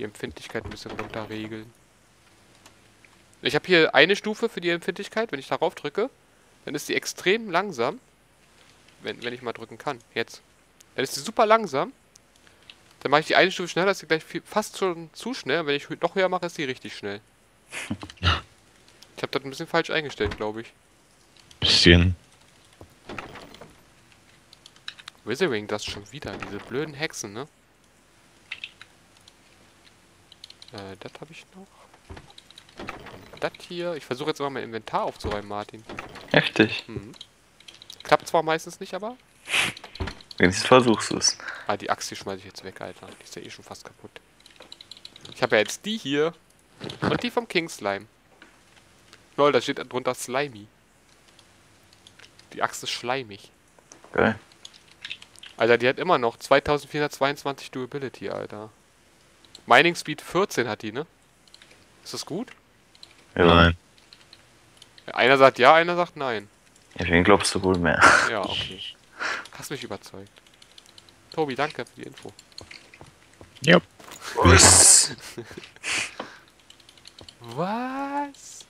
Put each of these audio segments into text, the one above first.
die Empfindlichkeit ein bisschen runter regeln. Ich habe hier eine Stufe für die Empfindlichkeit. Wenn ich darauf drücke, dann ist die extrem langsam. Wenn ich mal drücken kann. Jetzt. Dann ist die super langsam. Dann mache ich die eine Stufe schneller, ist die gleich viel, fast schon zu schnell. Und wenn ich noch höher mache, ist die richtig schnell. Ich habe das ein bisschen falsch eingestellt, glaube ich. Bisschen. Wizarding, das schon wieder. Diese blöden Hexen, ne? Das habe ich noch. Das hier. Ich versuche jetzt mal mein Inventar aufzuräumen, Martin. Heftig. Mhm. Klappt zwar meistens nicht, aber... Wenigstens versuchst du es. Ah, die Axt, die schmeiße ich jetzt weg, Alter. Die ist ja eh schon fast kaputt. Ich habe ja jetzt die hier. Und die vom King Slime. Lol, da steht drunter Slimy. Die Axt ist schleimig. Geil. Alter, die hat immer noch 2422 Durability, Alter. Mining Speed 14 hat die, ne? Ist das gut? Ja, nein. Einer sagt ja, einer sagt nein. Ja, wen glaubst du wohl mehr? Ja, okay. Hast mich überzeugt. Tobi, danke für die Info. Ja. Was? Was?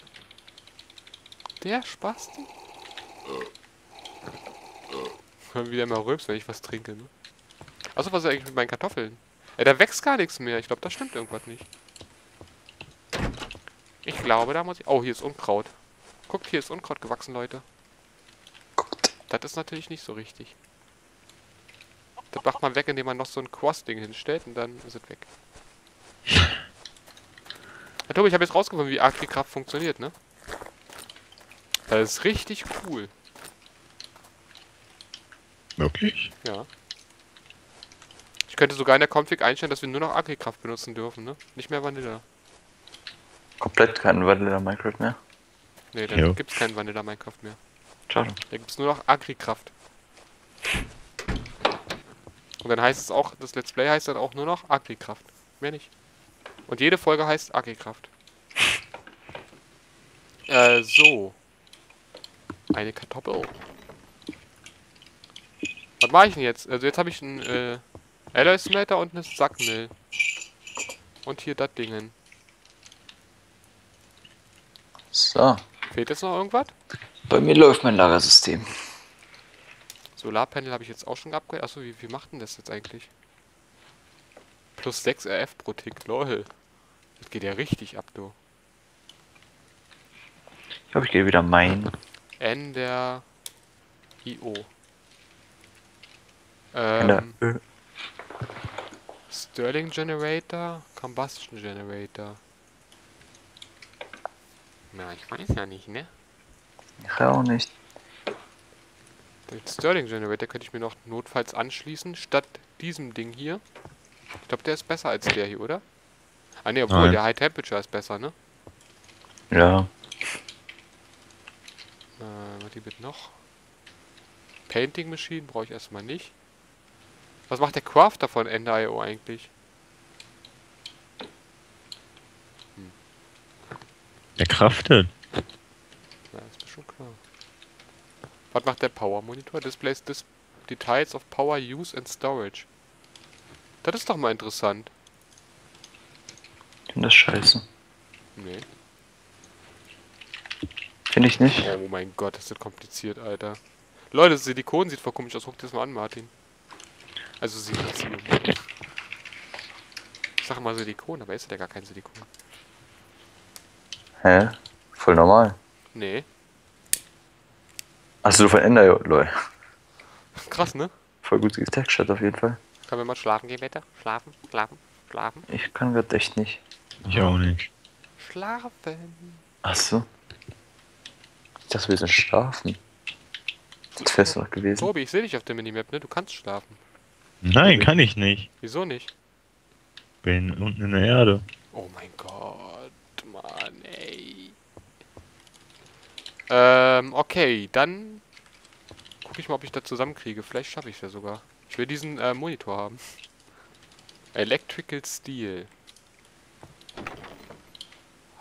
Der Spasti? Können wieder mal rülpsen, wenn ich was trinke, ne? Achso, was ist eigentlich mit meinen Kartoffeln? Ja, da wächst gar nichts mehr. Ich glaube, da stimmt irgendwas nicht. Ich glaube, da muss ich... Oh, hier ist Unkraut. Guckt, hier ist Unkraut gewachsen, Leute. Das ist natürlich nicht so richtig. Das macht man weg, indem man noch so ein Cross-Ding hinstellt und dann ist es weg. Ja, Tobi, ich habe jetzt rausgefunden, wie AgriCraft funktioniert, ne? Das ist richtig cool. Wirklich? Ja. Ich könnte sogar in der Config einstellen, dass wir nur noch AgriCraft benutzen dürfen, ne? Nicht mehr Vanilla. Komplett kein Vanilla-Minecraft mehr? Ne, dann gibt es kein Vanilla-Minecraft mehr. Schade. Da gibt es nur noch AgriCraft. Und dann heißt es auch, das Let's Play heißt dann auch nur noch AgriCraft. Mehr nicht. Und jede Folge heißt AgriCraft. So. Eine Kartoffel. Was mache ich denn jetzt? Also jetzt habe ich einen Eloys Meter und eine SAG Mill. Und hier das Dingen. So. Fehlt jetzt noch irgendwas? Bei mir läuft mein Lagersystem. Solarpanel habe ich jetzt auch schon geupgradet. Achso, wie macht denn das jetzt eigentlich? Plus 6 RF pro Tick, lol. Das geht ja richtig ab, du. Ich glaube, ich gehe wieder mein. Ender IO. Stirling Generator, Combustion Generator. Na, ich weiß ja nicht, ne? Ich auch nicht. Den Stirling Generator könnte ich mir noch notfalls anschließen, statt diesem Ding hier. Ich glaube, der ist besser als der hier, oder? Ah ne, obwohl der High Temperature ist besser, ne? Ja. Was gibt noch? Painting Machine brauche ich erstmal nicht. Was macht der Crafter von N.I.O. eigentlich? Hm. Der craftet. Ja, ist mir schon klar. Was macht der Power Monitor? Displays Details of Power Use and Storage. Das ist doch mal interessant. Ich finde das scheiße. Nee. Finde ich nicht. Oh mein Gott, das ist kompliziert, Alter. Leute, das Silikon sieht voll komisch aus. Guck dir das mal an, Martin. Also Silikon. Ich sag mal Silikon, aber ist ja gar kein Silikon. Hä? Voll normal. Nee. Achso, du von Ender, Leute. Krass, ne? Voll gut getextured auf jeden Fall. Können wir mal schlafen gehen, Wetter? Schlafen, schlafen, schlafen. Ich kann grad echt nicht. Ich auch nicht. Schlafen. Achso. Ich dachte, wir sind schlafen. Das wär's doch gewesen. Tobi, ich sehe dich auf der Minimap, ne? Du kannst schlafen. Nein, kann ich nicht. Wieso nicht? Bin unten in der Erde. Oh mein Gott, Mann, ey. Okay, dann gucke ich mal, ob ich das zusammenkriege. Vielleicht schaffe ich es ja sogar. Ich will diesen Monitor haben. Electrical Steel.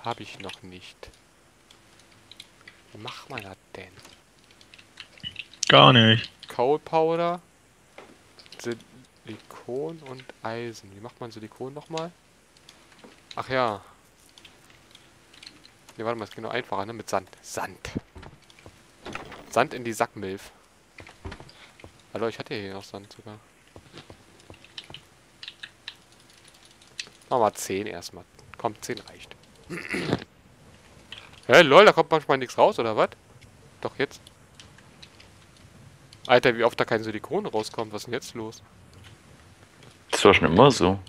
Habe ich noch nicht. Wie macht man das denn? Gar nicht. Coal Powder. Silikon und Eisen. Wie macht man Silikon nochmal? Ach ja. Ne, warte mal, es geht noch einfacher, ne? Mit Sand. Sand in die Sackmilf. Hallo, ich hatte hier noch Sand sogar. Machen wir 10 erstmal. Komm, 10 reicht. Hä, lol, da kommt manchmal nichts raus, oder was? Doch jetzt. Alter, wie oft da kein Silikon rauskommt. Was ist denn jetzt los? Das war schon immer so.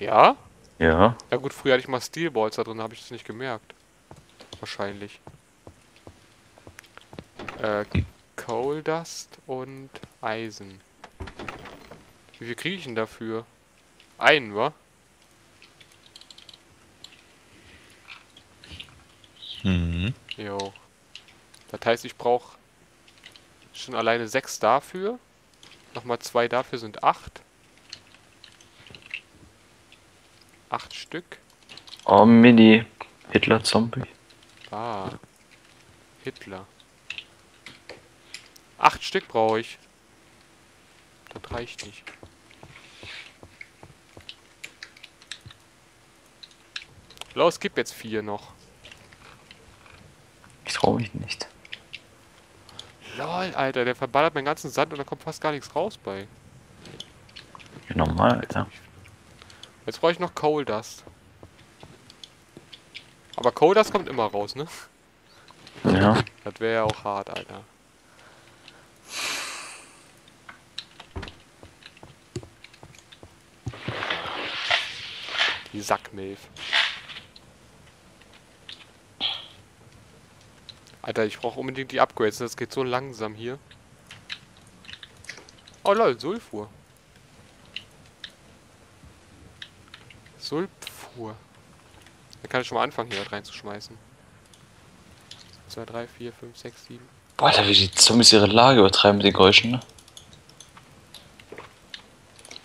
Ja? Ja. Ja gut, früher hatte ich mal Steelballs da drin, habe ich das nicht gemerkt. Wahrscheinlich. Coal Dust und Eisen. Wie viel kriege ich denn dafür? Einen, wa? Mhm. Jo. Das heißt, ich brauche schon alleine 6 dafür. Nochmal 2 dafür sind 8. 8 Stück. Oh, Mini. Hitler-Zombie. Ah. Hitler. 8 Stück brauche ich. Das reicht nicht. Los, gib jetzt 4 noch. Ich traue mich nicht. Lol, Alter, der verballert meinen ganzen Sand und da kommt fast gar nichts raus bei. Normal, Alter. Jetzt brauche ich noch Coal Dust. Aber Coal Dust kommt immer raus, ne? Ja. Das wäre ja auch hart, Alter. Die Sackmilf. Alter, ich brauche unbedingt die Upgrades, das geht so langsam hier. Oh lol, Sulfur. Sulfur. Da kann ich schon mal anfangen, hier was reinzuschmeißen. 2, 3, 4, 5, 6, 7. Boah, Alter, wie die Zombies ihre Lage übertreiben mit den Geräuschen, ne?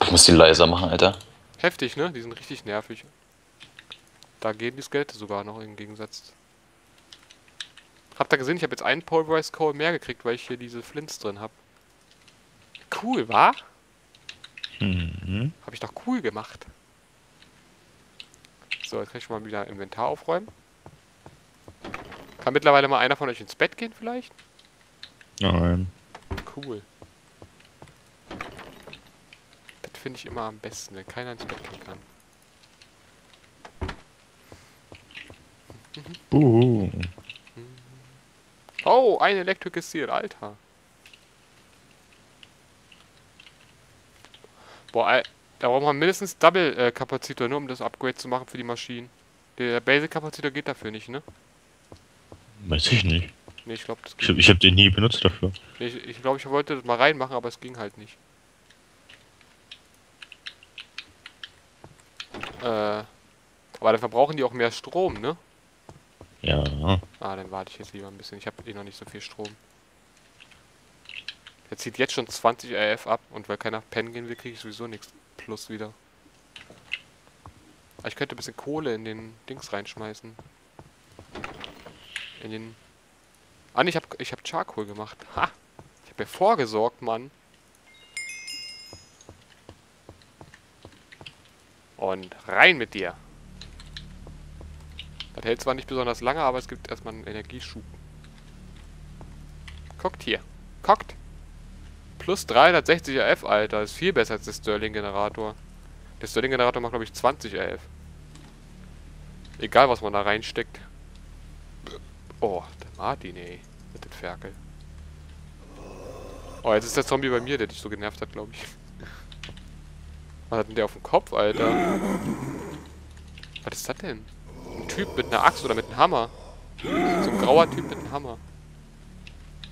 Ich muss die leiser machen, Alter. Heftig, ne? Die sind richtig nervig. Da gehen die Skelette sogar noch im Gegensatz. Habt ihr gesehen, ich habe jetzt einen Pulverized Coal mehr gekriegt, weil ich hier diese Flints drin habe. Cool, wa? Mhm. Habe ich doch cool gemacht. So, jetzt kann ich mal wieder Inventar aufräumen. Kann mittlerweile mal einer von euch ins Bett gehen vielleicht? Nein. Cool. Das finde ich immer am besten, wenn keiner ins Bett gehen kann. Mhm. Oh, ein Electrical Steel, Alter. Boah, da brauchen wir mindestens Double-Kapazitor, nur um das Upgrade zu machen für die Maschinen. Der Basic-Kapazitor geht dafür nicht, ne? Weiß ich nicht. Ne, ich glaube, das geht. Ich hab den nie benutzt dafür. Nee, ich glaube, ich wollte das mal reinmachen, aber es ging halt nicht. Aber dann verbrauchen die auch mehr Strom, ne? Ja. Ah, dann warte ich jetzt lieber ein bisschen. Ich habe eh noch nicht so viel Strom. Der zieht jetzt schon 20 RF ab und weil keiner pennen gehen will, kriege ich sowieso nichts plus wieder. Aber ich könnte ein bisschen Kohle in den Dings reinschmeißen. In den... Ah, nee, ich hab Charcoal gemacht. Ha! Ich habe mir vorgesorgt, Mann. Und rein mit dir! Das hält zwar nicht besonders lange, aber es gibt erstmal einen Energieschub. Guckt hier. Guckt. Plus 360 RF, Alter. Das ist viel besser als der Stirling Generator. Der Stirling Generator macht, glaube ich, 20 RF. Egal, was man da reinsteckt. Oh, der Martin, ey. Mit dem Ferkel. Oh, jetzt ist der Zombie bei mir, der dich so genervt hat, glaube ich. Was hat denn der auf dem Kopf, Alter? Was ist das denn? Ein Typ mit einer Axt oder mit einem Hammer. So ein grauer Typ mit einem Hammer.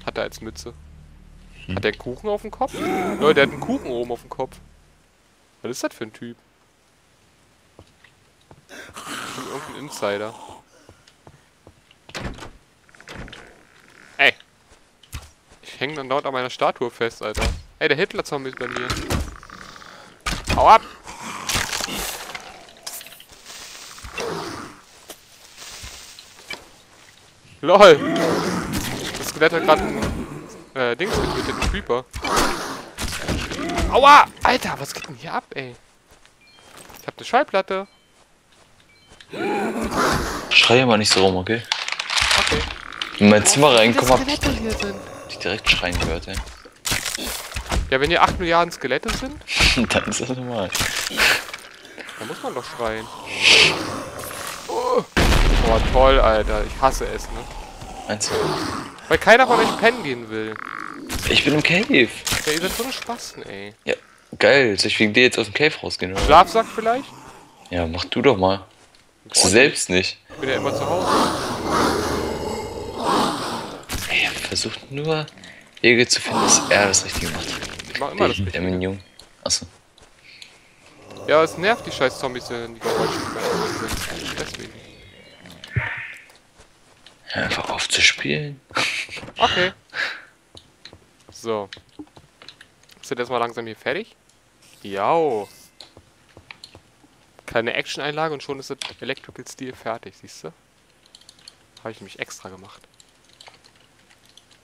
Hat er als Mütze. Hat der einen Kuchen auf dem Kopf? Leute, der hat einen Kuchen oben auf dem Kopf. Was ist das für ein Typ? Irgendein Insider. Ey. Ich hänge dann dort an meiner Statue fest, Alter. Ey, der Hitler-Zombie ist bei mir. Hau ab! LOL! Das Skelett hat gerade einen Dings getötet, einen Creeper. Aua! Alter, was geht denn hier ab, ey? Ich hab eine Schallplatte. Schrei aber nicht so rum, okay? Okay. In mein Zimmer reinkommen, hab ich dich direkt schreien gehört, ey. Ja, wenn hier 8 Milliarden Skelette sind, dann ist das normal. Da muss man doch schreien. Oh, boah, toll, Alter. Ich hasse es, ne? Eins. Weil keiner von euch pennen gehen will. Ich bin im Cave. Ja, ihr seid so ein Spasten, ey. Ja, geil. Soll ich wegen dir jetzt aus dem Cave rausgehen, oder? Schlafsack vielleicht? Ja, mach du doch mal. Du selbst nicht. Ich bin ja immer zu Hause. Ey, versucht nur Wege zu finden, dass er das Richtige macht. Ich mach immer das Richtige. Jung. Achso. Ja, es nervt die scheiß Zombies, wenn die Geräusche sind. Deswegen. Ja, einfach aufzuspielen. Okay. So. Sind jetzt mal langsam hier fertig? Jau. Kleine Action-Einlage und schon ist das Electrical Steel fertig, siehst du? Habe ich nämlich extra gemacht.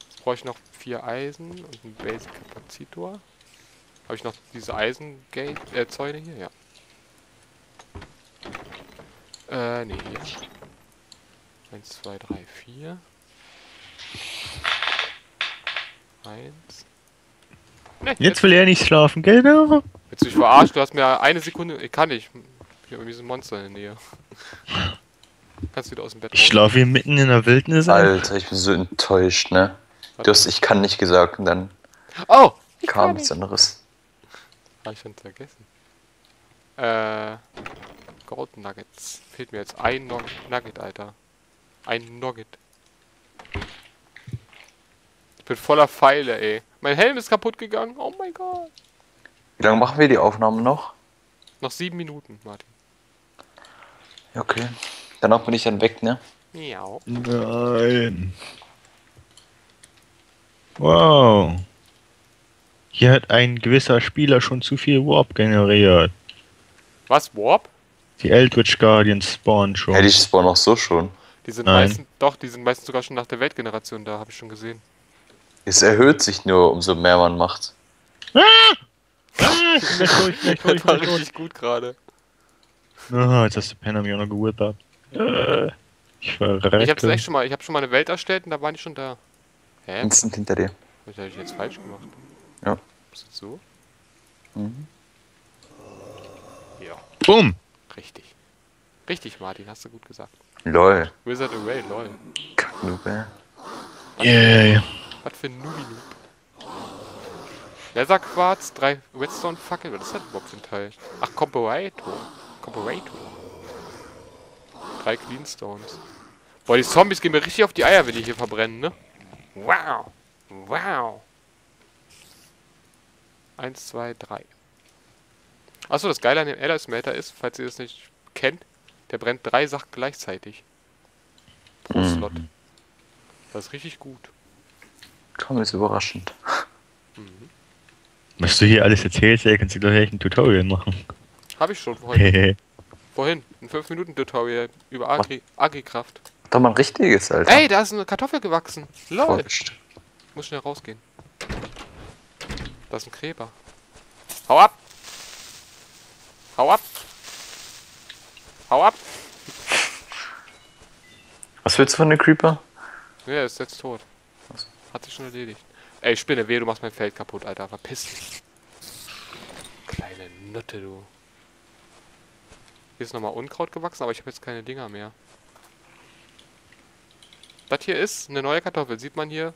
Jetzt brauche ich noch 4 Eisen und einen Basic-Kapazitor. Habe ich noch diese Eisen-Zäune hier? Ja. Ne, hier. 1, 2, 3, 4. 1. Ne, jetzt will er nicht schlafen, genau. Willst du mich verarschen? Du hast mir eine Sekunde. Ich kann nicht. Ich habe irgendwie so ein Monster in der Nähe. Kannst du wieder aus dem Bett raus? Ich schlafe hier mitten in der Wildnis. Alter, ich bin so enttäuscht, ne? Du hast ich kann nicht gesagt und dann oh, kam nichts anderes. Hab ich schon vergessen. Gold Nuggets. Fehlt mir jetzt ein Nugget, Alter. Ein Nugget. Ich bin voller Pfeile, ey. Mein Helm ist kaputt gegangen. Oh mein Gott. Wie lange machen wir die Aufnahmen noch? Noch 7 Minuten, Martin. Ja, okay. Danach bin ich dann weg, ne? Ja. Nein. Wow. Hier hat ein gewisser Spieler schon zu viel Warp generiert. Was, Warp? Die Eldritch Guardians spawnen schon. Ja, die spawnen auch so schon. Die sind meistens, doch, die sind meistens sogar schon nach der Weltgeneration da, habe ich schon gesehen. Es erhöht sich nur, umso mehr man macht. Ah! Ah, ich bin durch. Das war richtig gut gerade. Oh, jetzt hast du Penner mir auch noch gewippt ab. Ich verrecke. Ich hab's echt schon mal, ich hab schon mal eine Welt erstellt und da waren die schon da. Hä? Instant hinter dir. Was hab ich jetzt falsch gemacht? Ja. Ist das so? Mhm. Ja. Boom! Richtig. Richtig, Martin, hast du gut gesagt. LOL. Wizard Away, LOL. Kacknoob, ey. Yeah. Was für ein Noob. Leather Quartz, 3 Redstone-Fackel, was ist das überhaupt für ein Teil? Ach, Comparator. 3 Cleanstones. Boah, die Zombies gehen mir richtig auf die Eier, wenn die hier verbrennen, ne? Wow! Wow! 1, 2, 3. Achso, das Geile an dem Elder Smelter ist, falls ihr das nicht kennt, der brennt 3 Sachen gleichzeitig. Pro Slot. Das ist richtig gut. Komm, ist überraschend. Mhm. Was du hier alles erzählst, ey, kannst du gleich ein Tutorial machen. Hab ich schon vorhin. Vorhin, ein 5-Minuten-Tutorial über AgriCraft. Doch mal ein richtiges, Alter. Ey, da ist eine Kartoffel gewachsen. Lol. Muss schnell rausgehen. Da ist ein Gräber. Hau ab! Hau ab! Hau ab! Was willst du von dem Creeper? Ja, er ist jetzt tot. Hat sich schon erledigt. Ey, Spinne, weh, du machst mein Feld kaputt, Alter. Verpiss dich. Kleine Nutte, du. Hier ist nochmal Unkraut gewachsen, aber ich habe jetzt keine Dinger mehr. Das hier ist eine neue Kartoffel. Sieht man hier.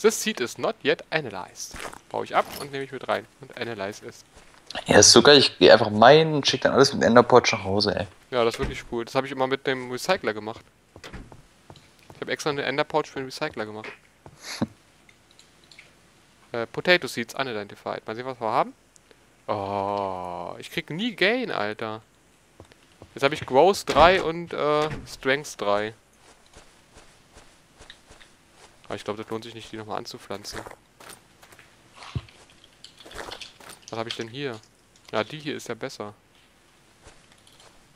This seed is not yet analyzed. Baue ich ab und nehme ich mit rein. Und analyze es. Ja, ist sogar. Ich gehe einfach meinen und schicke dann alles mit Enderpouch nach Hause, ey. Ja, das ist wirklich cool. Das habe ich immer mit dem Recycler gemacht. Ich habe extra eine Enderpouch für den Recycler gemacht. Potato Seeds, Anodyne TV. Mal sehen, was wir haben. Oh, ich krieg nie Gain, Alter. Jetzt habe ich Growth 3 und Strength 3. Aber ich glaube, das lohnt sich nicht, die nochmal anzupflanzen. Was habe ich denn hier? Ja, die hier ist ja besser.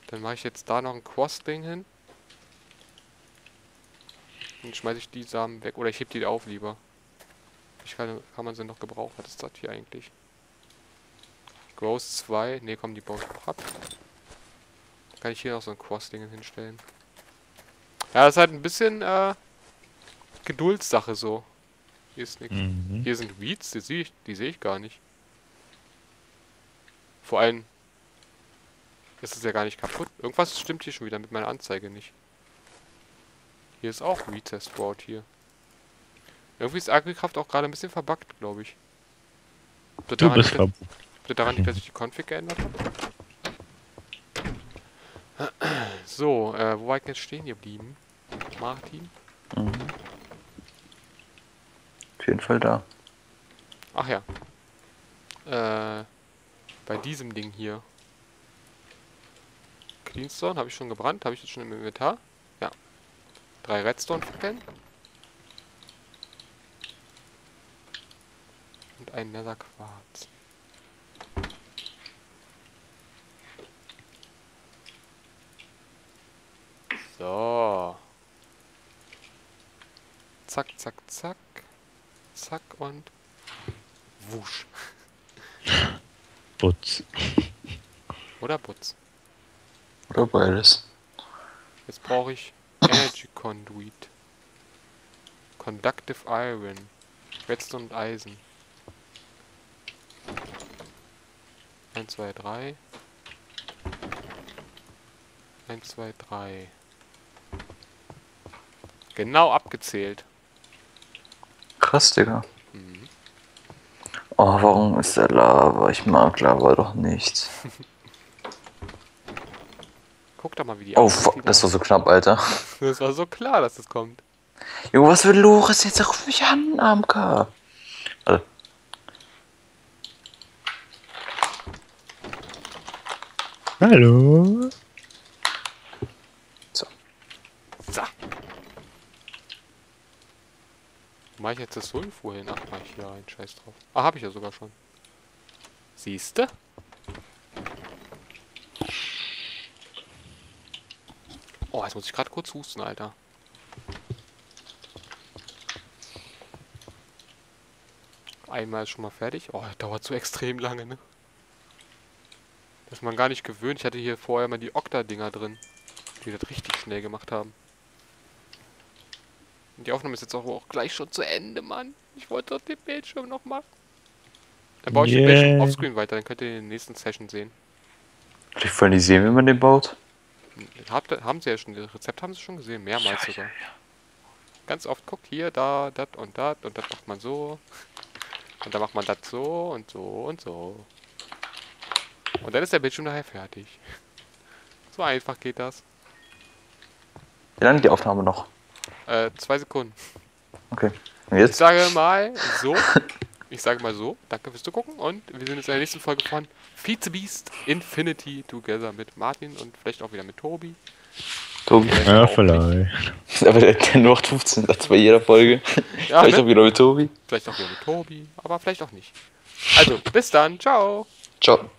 Dann mache ich jetzt da noch ein Cross-Ding hin. Dann schmeiße ich die Samen weg. Oder ich heb die auf lieber. Kann man sie noch gebrauchen? Was ist das hier eigentlich? Gross 2. Ne, komm, die baue ich noch ab. Kann ich hier noch so ein Cross-Ding hinstellen. Ja, das ist halt ein bisschen Geduldssache so. Hier ist nichts. Mhm. Hier sind Weeds, die sehe ich gar nicht. Vor allem ist es ja gar nicht kaputt. Irgendwas stimmt hier schon wieder mit meiner Anzeige nicht. Hier ist auch Retest-Route hier. Irgendwie ist AgriCraft auch gerade ein bisschen verbuggt, glaube ich. Du bist verbuggt. Bitte daran nicht, dass ich die Config geändert habe. So, wo war ich jetzt stehen geblieben? Martin? Mhm. Auf jeden Fall da. Ach ja. Bei diesem Ding hier. Cleanstone, habe ich schon gebrannt. Habe ich jetzt schon im Inventar? Ja. 3 Redstone-Fackeln. Und ein Nether Quarz. So. Zack, zack, zack. Zack und wusch. Putz. Oder Putz. Oder beides. Jetzt brauche ich Energy Conduit. Conductive Iron. Redstone und Eisen. 1, 2, 3. 1, 2, 3. Genau abgezählt. Krass, Digga. Mhm. Oh, warum ist der Lava? Ich mag Lava doch nicht. Guck doch mal, wie die aussieht. Oh, das war so knapp, Alter. Das war so klar, dass das kommt. Jo, was für Loris jetzt? Ruf mich an, AMK. Warte. Hallo. So. So. Mach ich jetzt das Sulfur hin? Ach, mach ich hier einen Scheiß drauf. Ah, hab ich ja sogar schon. Siehste? Oh, jetzt muss ich gerade kurz husten, Alter. Einmal ist schon mal fertig. Oh, das dauert so extrem lange, ne? Das ist man gar nicht gewöhnt. Ich hatte hier vorher mal die Okta-Dinger drin, die das richtig schnell gemacht haben. Und die Aufnahme ist jetzt auch gleich schon zu Ende, Mann. Ich wollte doch den Bildschirm noch machen. Dann baue ich den Bildschirm offscreen weiter, dann könnt ihr den in der nächsten Session sehen. Vielleicht wollen die sehen, wie man den baut. Haben sie ja schon, das Rezept haben sie schon gesehen, mehrmals sogar. Ja, ja. Ganz oft guckt hier, da, das und das und das macht man so. Und dann macht man das so und so und so. Und dann ist der Bildschirm nachher fertig. So einfach geht das. Wie lange die Aufnahme noch? 2 Sekunden. Okay. Und jetzt? Ich sage mal so. Danke fürs Zugucken und wir sehen uns in der nächsten Folge von Feed the Beast Infinity Together mit Martin und vielleicht auch wieder mit Tobi. Tobi? Ja, vielleicht. Aber der nur 15 Satz bei jeder Folge. Ja, vielleicht auch wieder mit Tobi. Vielleicht auch wieder mit Tobi, aber vielleicht auch nicht. Also, bis dann. Ciao. Ciao.